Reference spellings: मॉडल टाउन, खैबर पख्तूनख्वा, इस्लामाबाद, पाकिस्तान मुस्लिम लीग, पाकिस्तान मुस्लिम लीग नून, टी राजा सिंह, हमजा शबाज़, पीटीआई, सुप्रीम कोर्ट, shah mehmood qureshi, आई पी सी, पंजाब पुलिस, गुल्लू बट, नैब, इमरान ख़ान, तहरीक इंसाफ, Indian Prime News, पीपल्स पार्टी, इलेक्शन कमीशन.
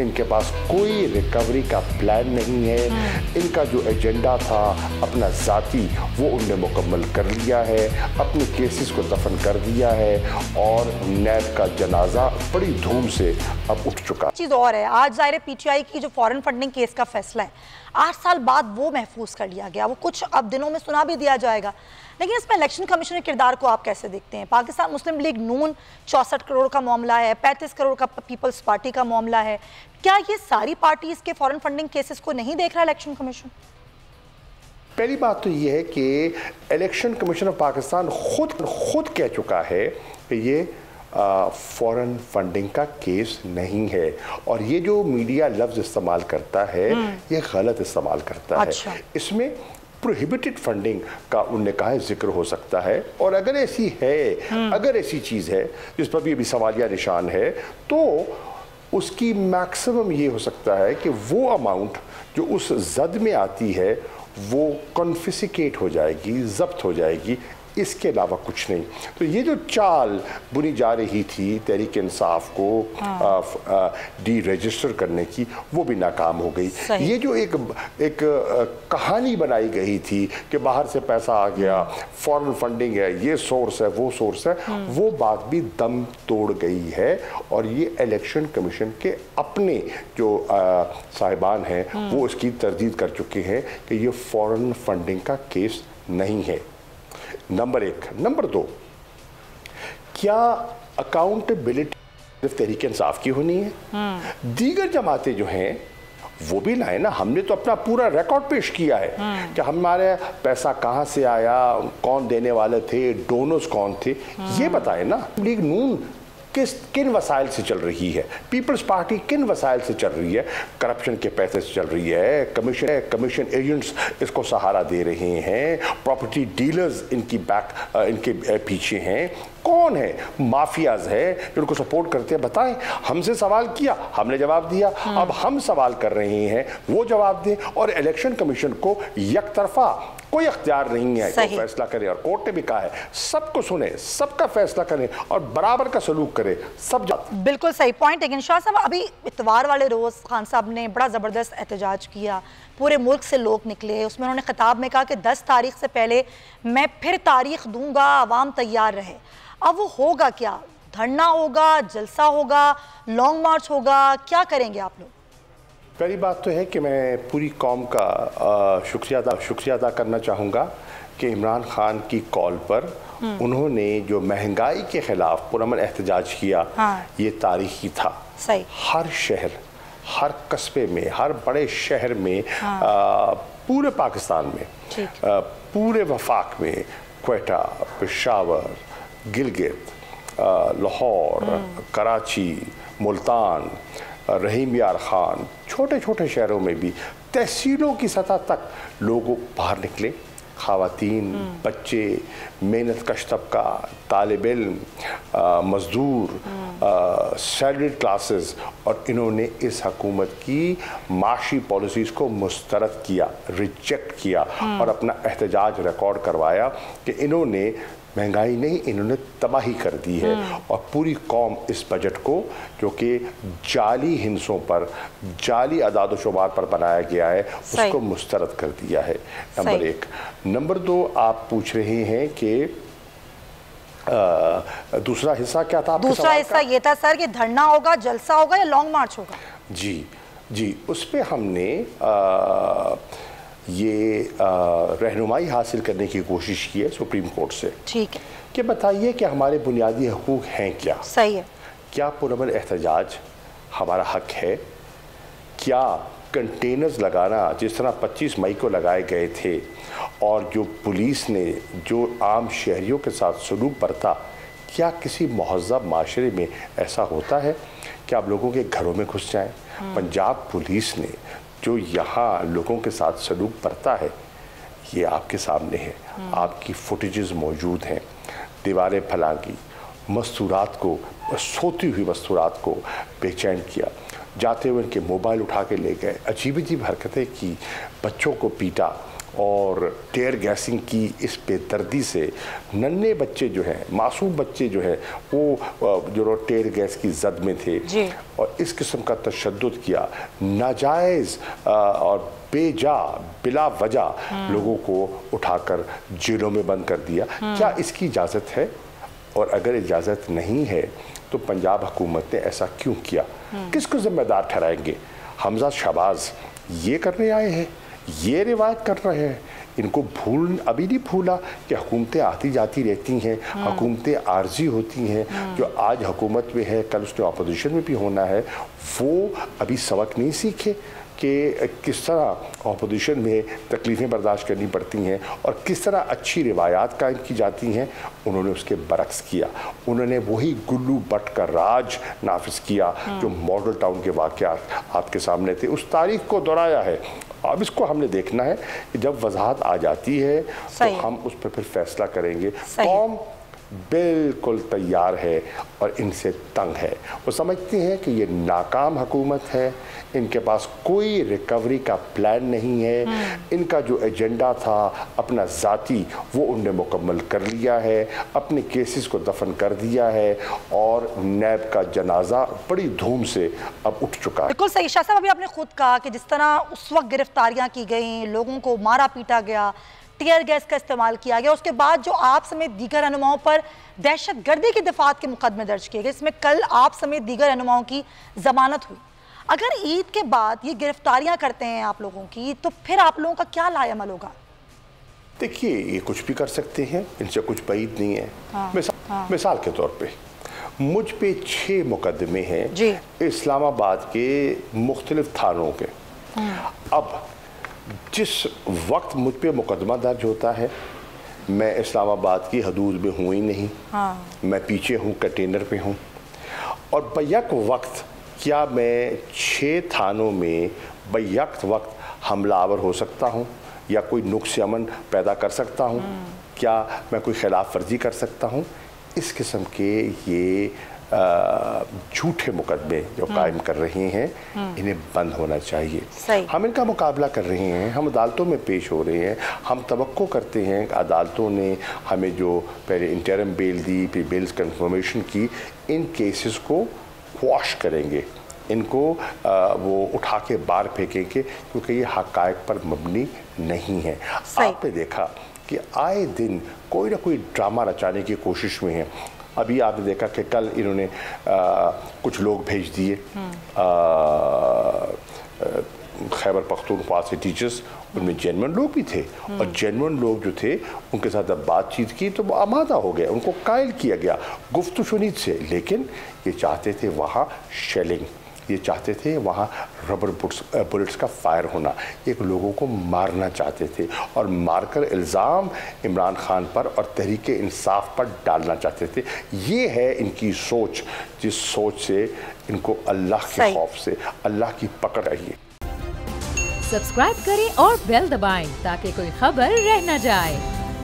इनके पास कोई रिकवरी का प्लान नहीं है। इनका जो एजेंडा था अपना ज़ाती वो उनने मुकम्मल कर लिया है, अपने केसेस को दफन कर दिया है और नैब का जनाजा बड़ी धूम से अब उठ चुका। चीज़ और है, आज ज़ाहिर पीटीआई की जो फॉरेन फंडिंग केस का फैसला है 8 साल बाद वो महफूज कर लिया गया, वो कुछ अब दिनों में सुना भी दिया जाएगा, लेकिन इसमें इलेक्शन कमीशन के किरदार को आप कैसे देखते हैं? पाकिस्तान मुस्लिम लीग नून 64 करोड़ का मामला है, 35 करोड़ का पीपल्स पार्टी का मामला है, क्या ये सारी पार्टीज के फॉरेन फंडिंग केसेस को नहीं देख रहा इलेक्शन कमीशन? पहली बात तो ये है कि इलेक्शन कमीशन ऑफ पाकिस्तान खुद कह चुका है कि ये फॉरेन फंडिंग का केस नहीं है, और ये जो मीडिया लफ्ज इस्तेमाल करता है ये गलत इस्तेमाल करता अच्छा। है। इसमें प्रोहिबिटेड फंडिंग का उनने कहा है जिक्र हो सकता है, और अगर ऐसी है, अगर ऐसी चीज़ है जिस पर भी अभी सवालिया निशान है, तो उसकी मैक्सिमम ये हो सकता है कि वो अमाउंट जो उस जद में आती है वो कॉन्फिस्केट हो जाएगी, जब्त हो जाएगी, इसके अलावा कुछ नहीं। तो ये जो चाल बुनी जा रही थी तहरीक इंसाफ को डी रजिस्टर करने की, वो भी नाकाम हो गई। ये जो एक कहानी बनाई गई थी कि बाहर से पैसा आ गया, फॉरेन फंडिंग है, ये सोर्स है, वो सोर्स है, वो बात भी दम तोड़ गई है। और ये इलेक्शन कमीशन के अपने जो साहिबान हैं वो इसकी तरदीद कर चुके हैं कि ये फॉरेन फंडिंग का केस नहीं है। नंबर एक। नंबर दो, क्या अकाउंटेबिलिटी सिर्फ तहरीक इंसाफ की होनी है? दीगर जमातें जो हैं वो भी लाए ना। हमने तो अपना पूरा रिकॉर्ड पेश किया है कि हमारे पैसा कहाँ से आया, कौन देने वाले थे, डोनर्स कौन थे, ये बताए ना। लीग नून किन वसाइल से चल रही है, पीपल्स पार्टी किन वसाइल से चल रही है, करप्शन के पैसे से चल रही है, कमीशन एजेंट्स इसको सहारा दे रहे हैं, प्रॉपर्टी डीलर्स इनके पीछे हैं, कौन है, माफियाज है जो उनको सपोर्ट करते हैं, बताएं। हमसे सवाल किया, हमने जवाब दिया, अब हम सवाल कर रहे हैं, वो जवाब दें। और इलेक्शन कमीशन को एक तरफा कोई अख्तियार नहीं है, कोई फैसला करे, और कोर्ट ने भी कहा है सबको सुने, सबका फैसला करें और बराबर का सलूक करे सब। बिल्कुल सही पॉइंट। लेकिन शाह साहब, अभी इतवार वाले रोज खान साहब ने बड़ा जबरदस्त एहतजाज किया, पूरे मुल्क से लोग निकले, उसमें उन्होंने खिताब में कहा कि 10 तारीख से पहले मैं फिर तारीख दूंगा, आवाम तैयार रहे। अब वो होगा क्या? धरना होगा, जलसा होगा, लॉन्ग मार्च होगा, क्या करेंगे आप लोग? पहली बात तो है कि मैं पूरी कौम का शुक्रिया अदा करना चाहूँगा कि इमरान ख़ान की कॉल पर उन्होंने जो महंगाई के ख़िलाफ़ पुरअमन एहतजाज किया ये तारीखी था। सही। हर शहर, हर कस्बे में, हर बड़े शहर में, पूरे पाकिस्तान में, पूरे वफाक में, क्वेटा, पेशावर, गिलगित, लाहौर, कराची, मुल्तान, रहीम यार खान, छोटे छोटे शहरों में भी, तहसीलों की सतह तक लोगों बाहर निकले। ख़वातीन, बच्चे, मेहनत कश तबका, तालिब इल्म, मज़दूर, सैलरीड क्लासेस, और इन्होंने इस हकूमत की माशी पॉलिसीज़ को मुस्तरद किया, रिजेक्ट किया, और अपना एहतजाज रिकॉर्ड करवाया कि इन्होंने महंगाई नहीं, इन्होंने तबाही कर दी है। और पूरी कौम इस बजट को, जो कि जाली हिंसों पर, जाली अदाद शुमार पर बनाया गया है, उसको मुस्तरद कर दिया है। नंबर एक। नंबर दो, आप पूछ रहे हैं कि दूसरा हिस्सा क्या था? दूसरा हिस्सा ये था सर कि धरना होगा, जलसा होगा या लॉन्ग मार्च होगा। जी जी, उस पर हमने ये रहनुमाई हासिल करने की कोशिश की है सुप्रीम कोर्ट से। ठीक है। कि बताइए कि हमारे बुनियादी हकूक़ हैं क्या? सही है। क्या पुरअमन एहतजाज हमारा हक है? क्या कंटेनर्स लगाना, जिस तरह 25 मई को लगाए गए थे, और जो पुलिस ने जो आम शहरियों के साथ सलूक बरता, क्या किसी महज़ब माशरे में ऐसा होता है कि आप लोगों के घरों में घुस जाएँ? पंजाब पुलिस ने जो यहाँ लोगों के साथ सलूक बरता है, ये आपके सामने है, आपकी फुटेजेस मौजूद हैं। दीवारें फलांगी, मस्तूरात को, सोती हुई मस्तूरात को बेचैन किया, जाते हुए इनके मोबाइल उठा के ले गए, अजीब अजीब हरकतें की, बच्चों को पीटा, और टेयर गैसिंग की इस बेदर्दी से नन्हे बच्चे जो हैं, मासूम बच्चे जो हैं, वो जो टेयर गैस की जद में थे और इस किस्म का तशद्दुद किया, नाजायज़ और बेजा बिला वजह लोगों को उठाकर जेलों में बंद कर दिया। क्या इसकी इजाज़त है? और अगर इजाज़त नहीं है तो पंजाब हुकूमत ने ऐसा क्यों किया? किसको ज़िम्मेदार ठहराएंगे? हमजा शबाज़ ये करने आए हैं, ये रिवायत कर रहे हैं, इनको भूल अभी नहीं भूला कि हुकूमतें आती जाती रहती हैं, हुकूमतें आर्जी होती हैं। जो आज हुकूमत में है कल उसने अपोजिशन में भी होना है। वो अभी सबक नहीं सीखे कि किस तरह अपोजिशन में तकलीफ़ें बर्दाश्त करनी पड़ती हैं और किस तरह अच्छी रिवायात कायम की जाती हैं। उन्होंने उसके बरक्स किया, उन्होंने वही गुल्लू बट का राज नाफिज किया जो मॉडल टाउन के वाक़यात आपके सामने थे। उस तारीख को दोहराया है। अब इसको हमने देखना है कि जब वजाहत आ जाती है तो हम उस पर फिर फैसला करेंगे। कौम बिल्कुल तैयार है और इनसे तंग है। वो समझती हैं कि ये नाकाम हुकूमत है, इनके पास कोई रिकवरी का प्लान नहीं है, इनका जो एजेंडा था अपना ज़ाती वो उनने मुकम्मल कर लिया है, अपने केसेस को दफन कर दिया है और नैब का जनाजा बड़ी धूम से अब उठ चुका है। बिल्कुल सही शाह साहब, अभी आपने खुद कहा कि जिस तरह उस वक्त गिरफ्तारियाँ की गई, लोगों को मारा पीटा गया, टीयर गैस का इस्तेमाल किया गया, उसके बाद जो आप समेत दीगर रहनुमाओं पर दहशत गर्दी के दफात के मुकदमे दर्ज किए गए, इसमें कल आप समेत दीगर रहनुमाओं की जमानत हुई। अगर ईद के बाद ये गिरफ्तारियां करते हैं आप लोगों की, तो फिर आप लोगों का क्या लायमल होगा? देखिए, ये कुछ भी कर सकते हैं, इनसे कुछ बैद नहीं है। मिसाल के तौर पर मुझ पे 6 मुकदमे हैं इस्लामाबाद के मुख्तलिफ थानों के। अब जिस वक्त मुझ पे मुकदमा दर्ज होता है, मैं इस्लामाबाद की हदूद में हूँ ही नहीं। मैं पीछे हूँ, कंटेनर पे हूँ। और बैक वक्त क्या मैं 6 थानों में बैक वक्त हमलावर हो सकता हूँ या कोई नुक्स अमन पैदा कर सकता हूँ? क्या मैं कोई खिलाफ वर्जी कर सकता हूँ? इस किस्म के ये झूठे मुकदमे जो कायम कर रहे हैं, इन्हें बंद होना चाहिए। हम इनका मुकाबला कर रहे हैं, हम अदालतों में पेश हो रहे हैं, हम तवक्को करते हैं अदालतों ने हमें जो पहले इंटरम बेल दी, फिर बेल्स कंफर्मेशन की, इन केसेस को वॉश करेंगे, इनको वो उठा के बाहर फेंकेंगे क्योंकि ये हकायक पर मबनी नहीं है। आपने देखा कि आए दिन कोई ना कोई ड्रामा रचाने की कोशिश में है। अभी आपने देखा कि कल इन्होंने कुछ लोग भेज दिए खैबर पख्तूनख्वा से टीचर्स, उनमें जेन्युइन लोग भी थे और जेन्युइन लोग जो थे उनके साथ अब बातचीत की तो वो आमादा हो गए, उनको कायल किया गया गुफ्तशुनीद से। लेकिन ये चाहते थे वहाँ शेलिंग, ये चाहते थे वहाँ रबर बुलेट्स का फायर होना, एक लोगों को मारना चाहते थे और मारकर इल्ज़ाम इमरान ख़ान पर और तहरीक इंसाफ पर डालना चाहते थे। ये है इनकी सोच, जिस सोच से इनको अल्लाह के खौफ से अल्लाह की पकड़ आइए। सब्सक्राइब करें और बेल दबाएं ताकि कोई खबर रह न जाए।